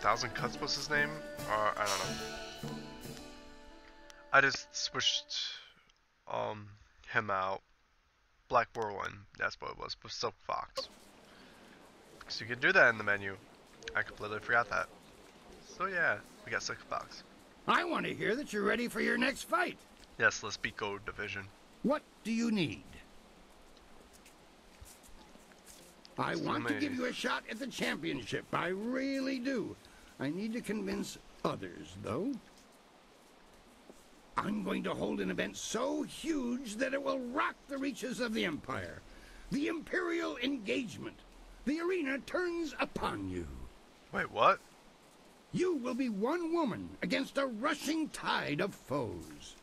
Thousand Cuts was his name? Or I don't know. I just switched him out. Black Whirlwind, that's what it was, but Silk Fox. So you can do that in the menu. I completely forgot that. So yeah, we got Silk Fox. I want to hear that you're ready for your next fight. Yes, let's beat Gold Division. What do you need? I want to give you a shot at the championship. I really do. I need to convince others, though. I'm going to hold an event so huge that it will rock the reaches of the Empire. The Imperial Engagement. The arena turns upon you. Wait, what? You will be one woman against a rushing tide of foes.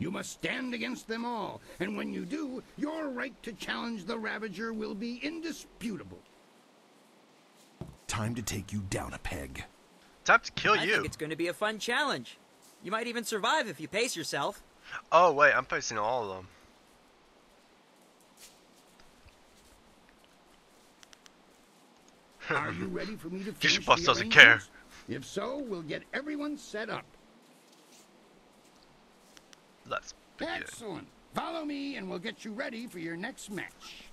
You must stand against them all, and when you do, your right to challenge the Ravager will be indisputable. Time to take you down a peg. Time to kill you. I think it's going to be a fun challenge. You might even survive if you pace yourself. Oh, wait, I'm pacing all of them. Are you ready for me to finish the boss doesn't care. If so, we'll get everyone set up. Let's begin. Excellent. Follow me and we'll get you ready for your next match.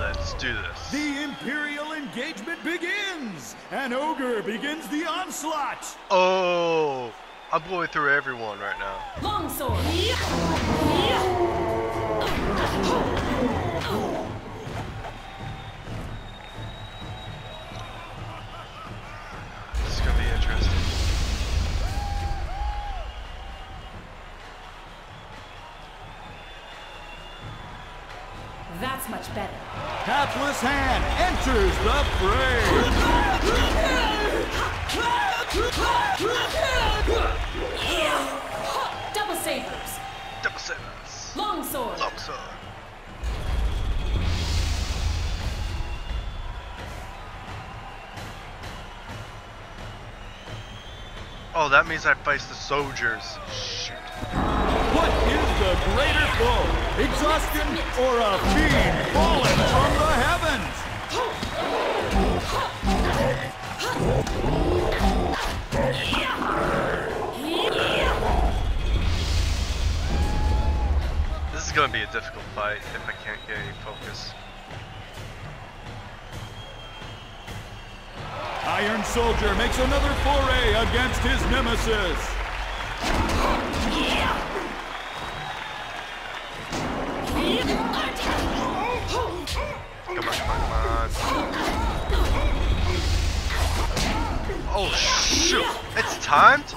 Let's do this. The Imperial Engagement begins! An ogre begins the onslaught! Oh, I'm blowing through everyone right now. Longsword! This is gonna be interesting. That's much better. Hapless Hand enters the fray. Double sabers. Double sabers. Longsword. Longsword. Oh, that means I face the soldiers. Shoot. What is the greater foe? Exhaustion or a fiend fallen from the heavens? This is going to be a difficult fight if I can't get any focus. Iron Soldier makes another foray against his nemesis. Come on. Oh, shoot. It's timed?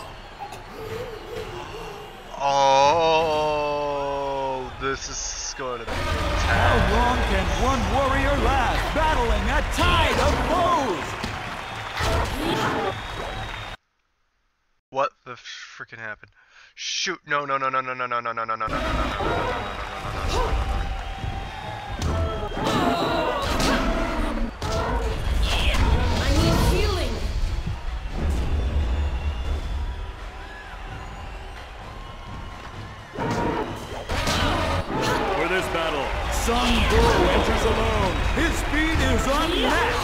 Oh, this is going to be fantastic. How long can one warrior last battling a tide of foes? What the freaking happened? Shoot. No. Sun Bull enters alone. His speed is unmatched. I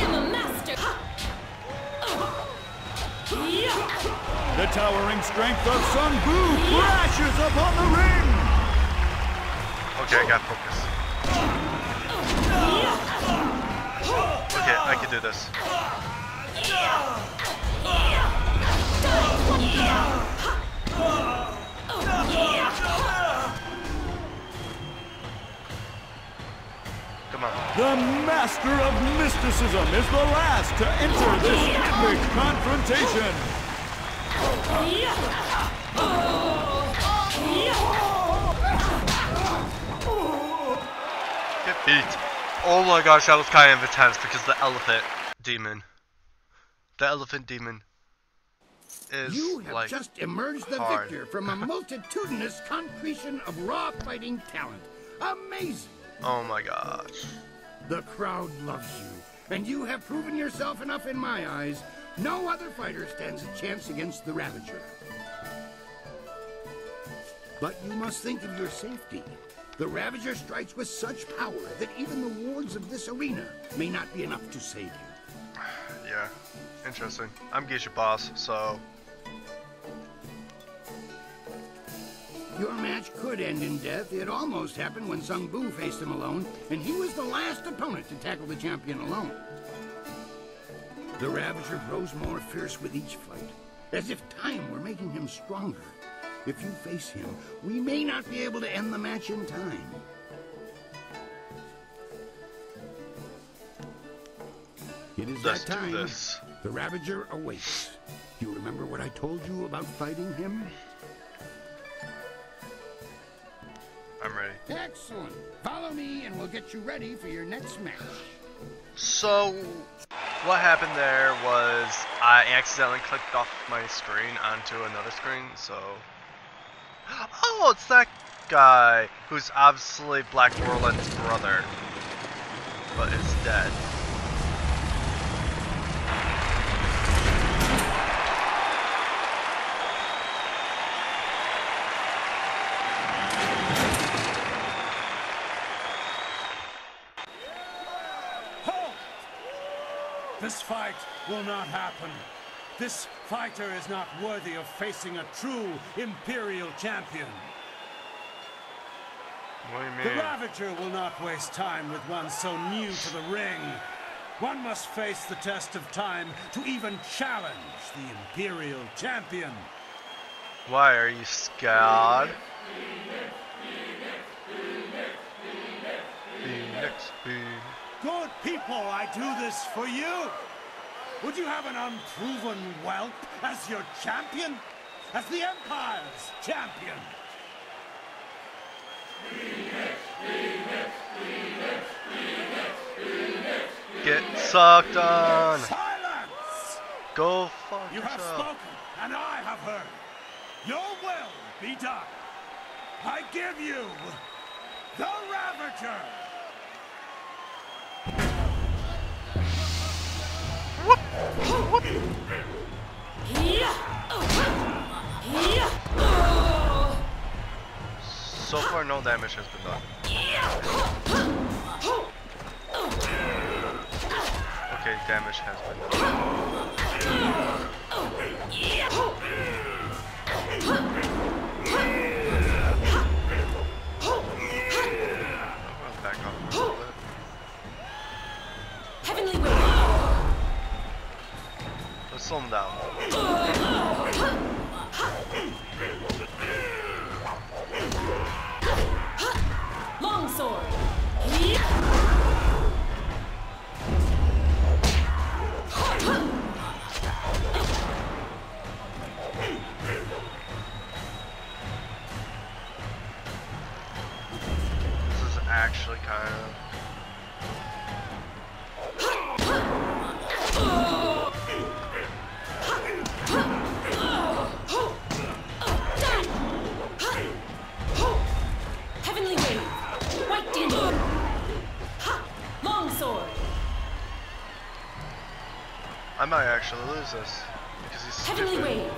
am a master. The towering strength of Sun Buu flashes upon the ring. Okay, I got focus. Okay, I can do this. Come on. The Master of Mysticism is the last to enter this epic confrontation. Get beat. Oh my gosh, that was kind of intense because the elephant demon. The elephant demon is you have like just emerged the victor from a multitudinous concretion of raw fighting talent. Amazing! Oh my gosh. The crowd loves you, and you have proven yourself enough in my eyes. No other fighter stands a chance against the Ravager. But you must think of your safety. The Ravager strikes with such power that even the wards of this arena may not be enough to save you. Yeah, interesting. I'm Geisha Boss, so... Your match could end in death. It almost happened when Sung Bu faced him alone, and he was the last opponent to tackle the champion alone. The Ravager grows more fierce with each fight, as if time were making him stronger. If you face him, we may not be able to end the match in time. It is that time. The Ravager awaits. You remember what I told you about fighting him? I'm ready. Excellent. Follow me and we'll get you ready for your next match. So, what happened there was I accidentally clicked off my screen onto another screen, so... Oh, it's that guy who's obviously Black Whirlwind's brother, but is dead. This fight will not happen. This fighter is not worthy of facing a true Imperial champion. What do you mean? The Ravager will not waste time with one so new to the ring. One must face the test of time to even challenge the Imperial champion. Why are you scared? Good people, I do this for you. Would you have an unproven whelp as your champion? As the Empire's champion? Get sucked on! Silence! Go fuck yourself. You have spoken, and I have heard. Your will be done. I give you the Ravager! So far, no damage has been done. Okay, damage has been done. I'm gonna back off a little bit. Heavenly will. Let's slow him down. Longsword. This is actually kind of... I might actually lose this because he's stupid. Heavenly wave.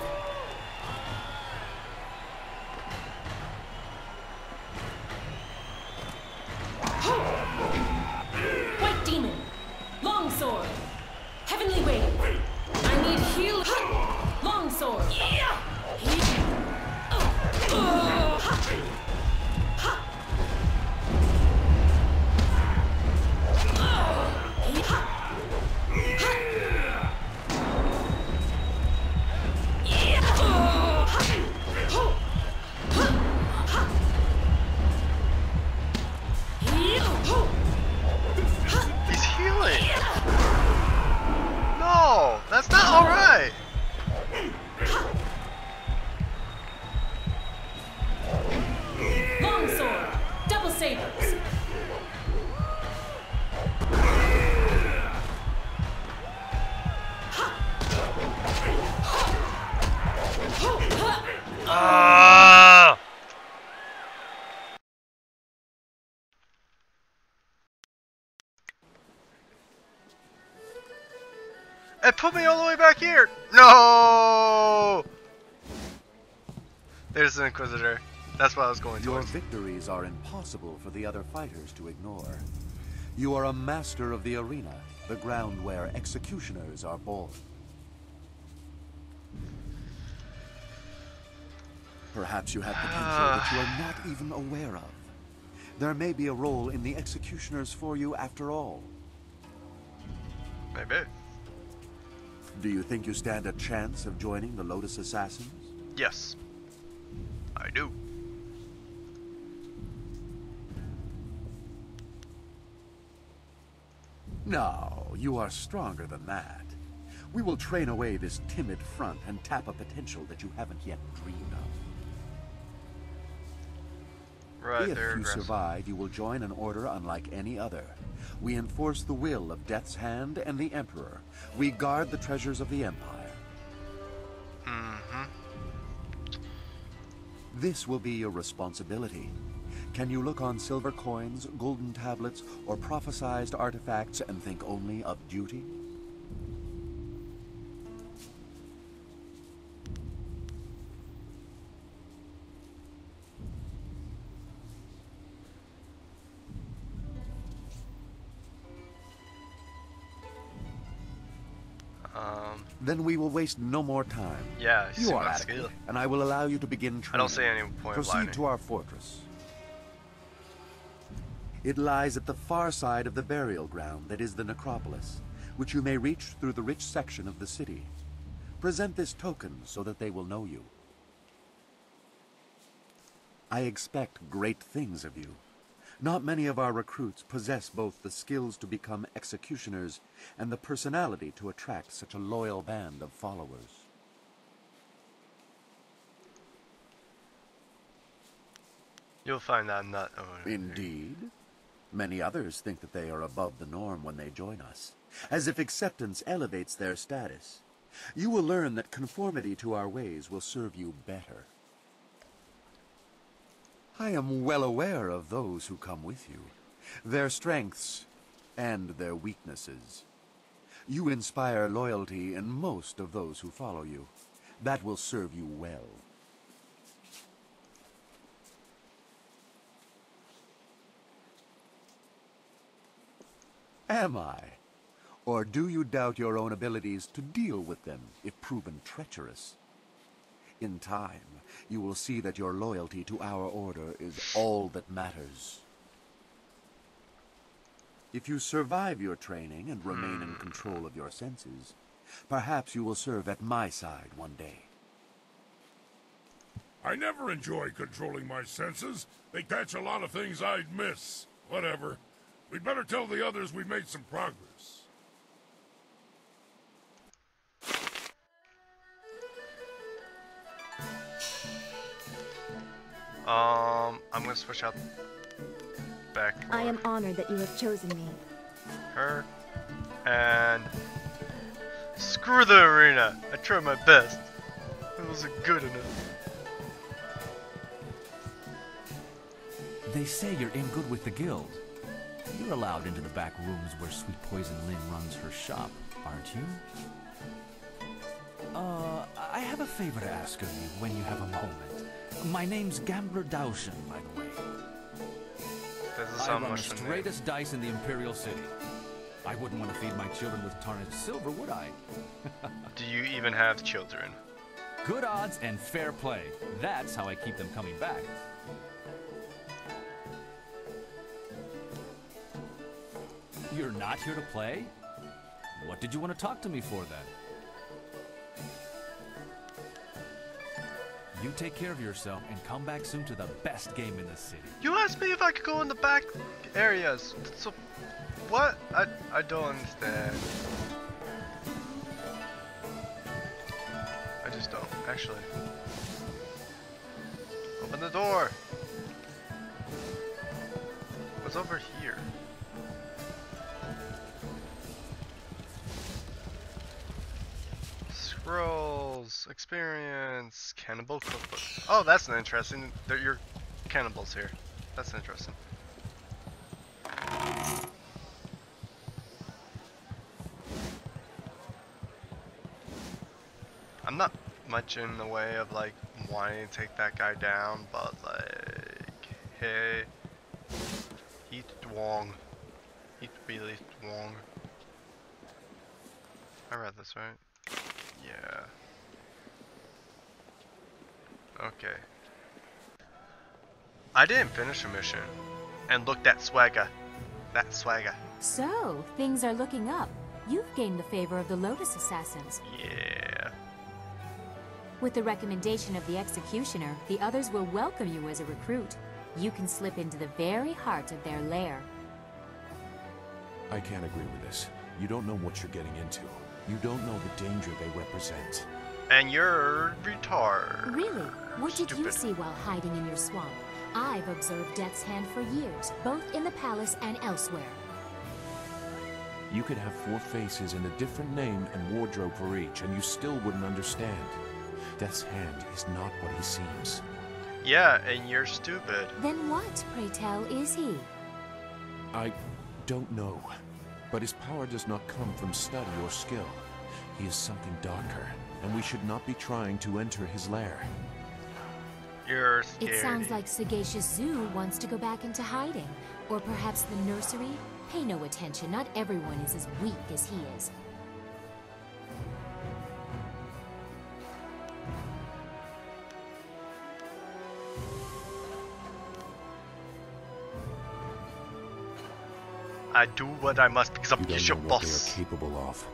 White demon, long sword. Heavenly wave. I need heal. Long sword. Yeah. It put me all the way back here! No! There's the Inquisitor. That's what I was going towards. Your victories are impossible for the other fighters to ignore. You are a master of the arena, the ground where executioners are born. Perhaps you have potential that you are not even aware of. There may be a role in the executioners for you after all. Maybe. Do you think you stand a chance of joining the Lotus Assassins? Yes, I do. No, you are stronger than that. We will train away this timid front and tap a potential that you haven't yet dreamed of. Right, if you survive, you will join an order unlike any other. We enforce the will of Death's Hand and the Emperor. We guard the treasures of the Empire. Mm-hmm. This will be your responsibility. Can you look on silver coins, golden tablets, or prophesized artifacts and think only of duty? Then we will waste no more time. Yeah, you are adequate, and I will allow you to begin training. I don't see any point. Proceed to our fortress. It lies at the far side of the burial ground that is the necropolis, which you may reach through the rich section of the city. Present this token so that they will know you. I expect great things of you. Not many of our recruits possess both the skills to become executioners and the personality to attract such a loyal band of followers. You'll find that nut over. Indeed. Many others think that they are above the norm when they join us, as if acceptance elevates their status. You will learn that conformity to our ways will serve you better. I am well aware of those who come with you, their strengths and their weaknesses. You inspire loyalty in most of those who follow you. That will serve you well. Am I? Or do you doubt your own abilities to deal with them if proven treacherous? In time, you will see that your loyalty to our order is all that matters. If you survive your training and remain in control of your senses, perhaps you will serve at my side one day. I never enjoy controlling my senses. They catch a lot of things I'd miss. Whatever. We'd better tell the others we've made some progress. I'm gonna switch out back. I am honored that you have chosen me. Her. And screw the arena. I tried my best. It wasn't good enough. They say you're in good with the guild. You're allowed into the back rooms where Sweet Poison Lynn runs her shop, aren't you? I have a favor to ask of you when you have a moment. My name's Gambler Daushin, by the way. I run the straightest dice in the Imperial City. I wouldn't want to feed my children with tarnished silver, would I? Do you even have children? Good odds and fair play. That's how I keep them coming back. You're not here to play? What did you want to talk to me for, then? You take care of yourself and come back soon to the best game in the city. You asked me if I could go in the back areas. So, what? I don't understand. I just don't, actually. Open the door. What's over here? Rolls, experience, cannibal cookbook. Oh, that's an interesting. You're cannibals here. That's interesting. I'm not much in the way of like wanting to take that guy down, but like, hey, he's strong. He's really strong. I read this right. Yeah. Okay. I didn't finish a mission, and looked at Swagger. That Swagger. So things are looking up. You've gained the favor of the Lotus Assassins. Yeah. With the recommendation of the Executioner, the others will welcome you as a recruit. You can slip into the very heart of their lair. I can't agree with this. You don't know what you're getting into. You don't know the danger they represent. And you're retarded. Really? What did you see while hiding in your swamp? I've observed Death's Hand for years, both in the palace and elsewhere. You could have four faces and a different name and wardrobe for each, and you still wouldn't understand. Death's Hand is not what he seems. Yeah, and you're stupid. Then what, pray tell, is he? I don't know. But his power does not come from study or skill. He is something darker, and we should not be trying to enter his lair. You're scared. It sounds like Sagacious Zoo wants to go back into hiding, or perhaps the nursery. Pay no attention, not everyone is as weak as he is. I do what I must because I'm your boss. They are capable of.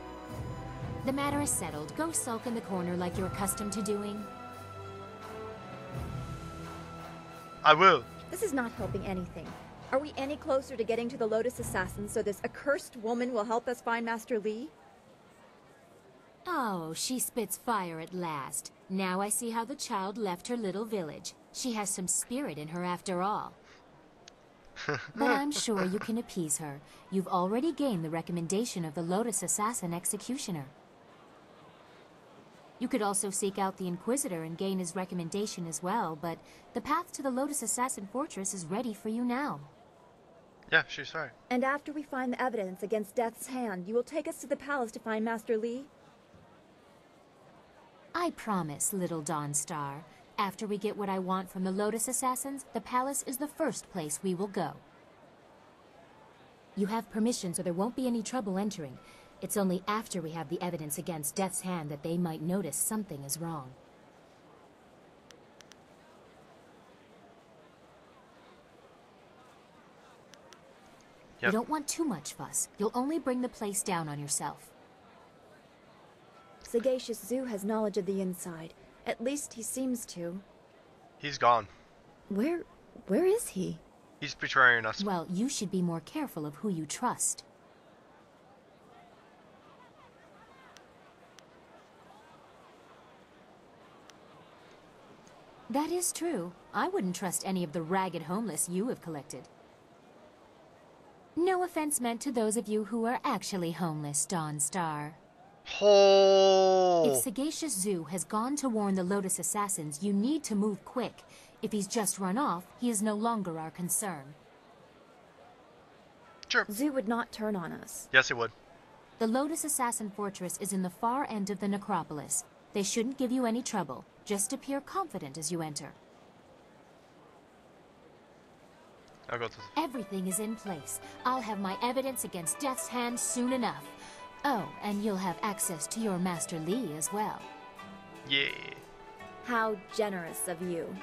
The matter is settled. Go sulk in the corner like you're accustomed to doing. I will. This is not helping anything. Are we any closer to getting to the Lotus Assassins so this accursed woman will help us find Master Li? Oh, she spits fire at last. Now I see how the child left her little village. She has some spirit in her after all. But I'm sure you can appease her. You've already gained the recommendation of the Lotus Assassin Executioner. You could also seek out the Inquisitor and gain his recommendation as well, but the path to the Lotus Assassin Fortress is ready for you now. Yeah, she's right. And after we find the evidence against Death's Hand, you will take us to the palace to find Master Li? I promise, little Dawnstar. After we get what I want from the Lotus Assassins, the palace is the first place we will go. You have permission, so there won't be any trouble entering. It's only after we have the evidence against Death's Hand that they might notice something is wrong. Yep. You don't want too much fuss. You'll only bring the place down on yourself. Sagacious Zoo has knowledge of the inside. At least he seems to. He's gone. Where is he? He's betraying us. Well, you should be more careful of who you trust. That is true. I wouldn't trust any of the ragged homeless you have collected. No offense meant to those of you who are actually homeless, Dawnstar. Oh. If Sagacious Zoo has gone to warn the Lotus Assassins, you need to move quick. If he's just run off, he is no longer our concern. Sure. Zoo would not turn on us. Yes, he would. The Lotus Assassin Fortress is in the far end of the necropolis. They shouldn't give you any trouble. Just appear confident as you enter. I got this. Everything is in place. I'll have my evidence against Death's Hand soon enough. Oh, and you'll have access to your Master Li as well. Yeah. How generous of you.